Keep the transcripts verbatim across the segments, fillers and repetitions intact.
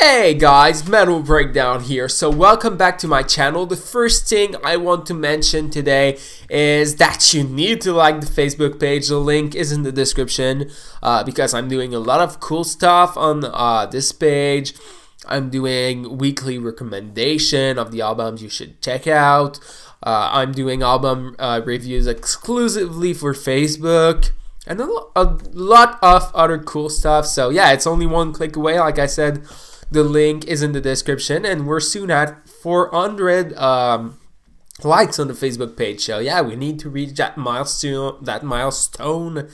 Hey guys, Metal Breakdown here. So welcome back to my channel. The first thing I want to mention today is that you need to like the Facebook page. The link is in the description uh, because I'm doing a lot of cool stuff on uh, this page. I'm doing weekly recommendation of the albums you should check out. Uh, I'm doing album uh, reviews exclusively for Facebook. And a, lo a lot of other cool stuff. So yeah, it's only one click away. Like I said, the link is in the description, and we're soon at four hundred um, likes on the Facebook page. So yeah, we need to reach that milestone, that milestone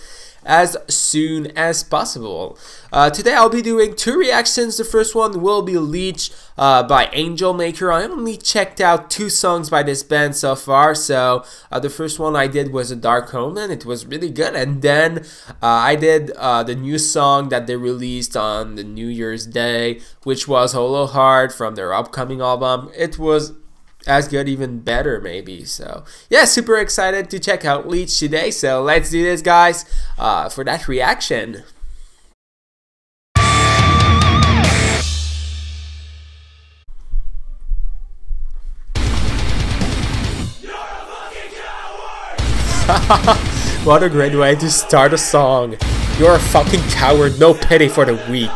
as soon as possible. Uh, today I'll be doing two reactions. The first one will be Leech uh, by Angel Maker. I only checked out two songs by this band so far. So uh, the first one I did was a Dark Homan. It was really good. And then uh, I did uh, the new song that they released on the New Year's Day, which was Hollow Heart from their upcoming album. It was as good, even better maybe. So yeah, super excited to check out Leech today. So let's do this, guys, uh, for that reaction. You're a fucking coward! What a great way to start a song. You're a fucking coward, no pity for the weak.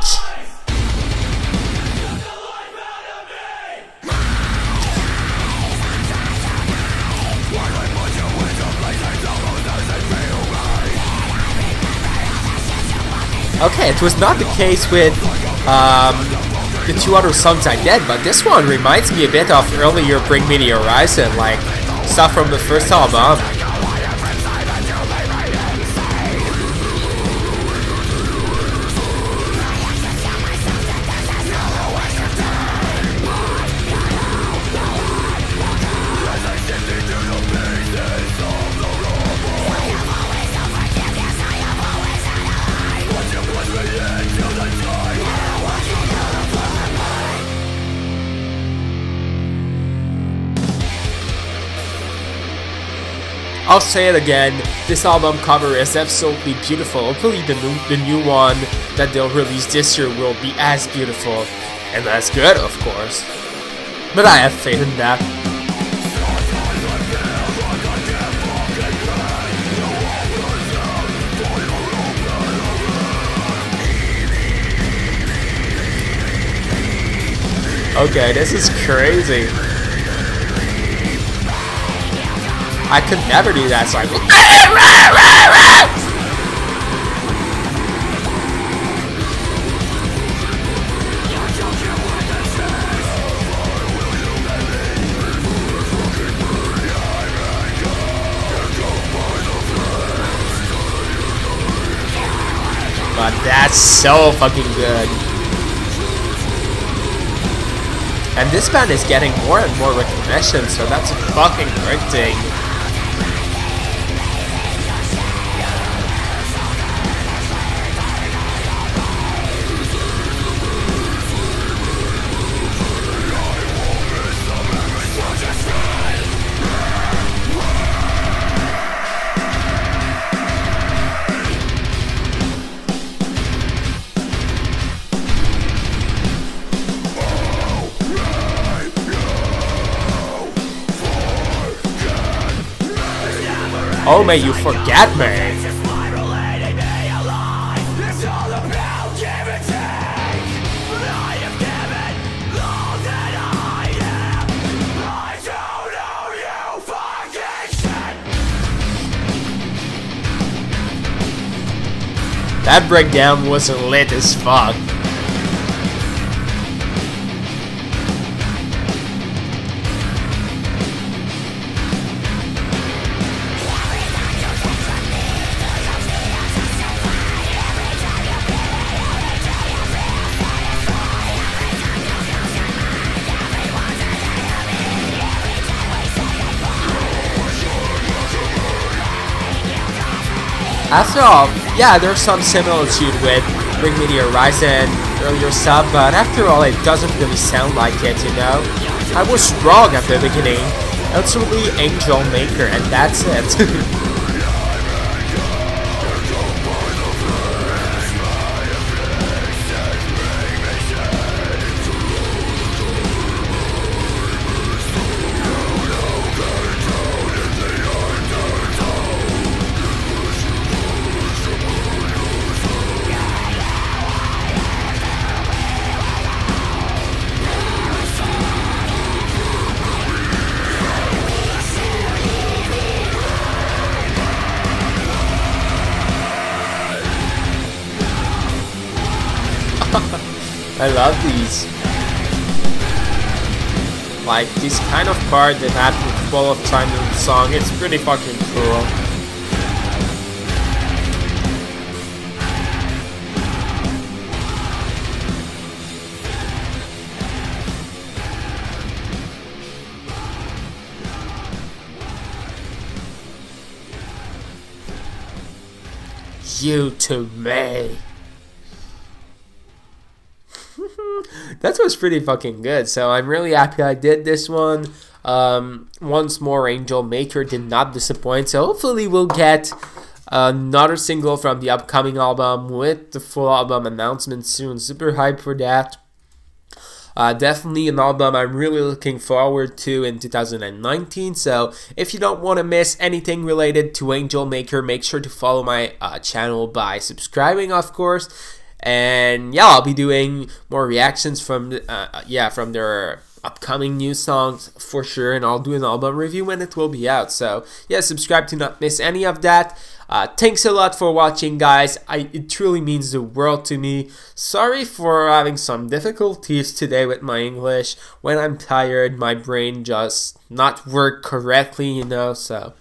Okay, it was not the case with um, the two other songs I did, but this one reminds me a bit of earlier Bring Me The Horizon, like stuff from the first album. I'll say it again, this album cover is absolutely beautiful. Hopefully the new, the new one that they'll release this year will be as beautiful and as good, of course. But I have faith in that. Okay, this is crazy. I could never do that, so I go. But that's so fucking good. And this band is getting more and more recognition, so that's a fucking great thing. Oh, may you forget me. That breakdown was lit as fuck. After all, yeah, there's some similitude with Bring Me The Horizon, earlier stuff, but after all, it doesn't really sound like it, you know? I was wrong at the beginning. It's really Angel Maker, and that's it. I love these. Like, this kind of card that happened full of time in the song, it's pretty fucking cool. You to me. That was pretty fucking good, so I'm really happy I did this one. Um, once more, Angel Maker did not disappoint, so hopefully we'll get another single from the upcoming album with the full album announcement soon. Super hyped for that. Uh, definitely an album I'm really looking forward to in two thousand nineteen, so if you don't want to miss anything related to Angel Maker, make sure to follow my uh, channel by subscribing, of course. And yeah, I'll be doing more reactions from uh, yeah from their upcoming new songs for sure, and I'll do an album review when it will be out. So yeah, subscribe to not miss any of that. Uh, thanks a lot for watching, guys. I, it truly means the world to me. Sorry for having some difficulties today with my English. When I'm tired, my brain just not work correctly, you know. So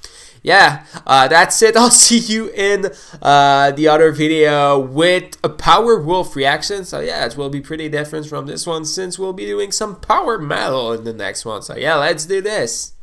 yeah, uh, that's it. I'll see you in uh, the other video with a Power Wolf reaction. So yeah, it will be pretty different from this one since we'll be doing some power metal in the next one. So yeah, let's do this.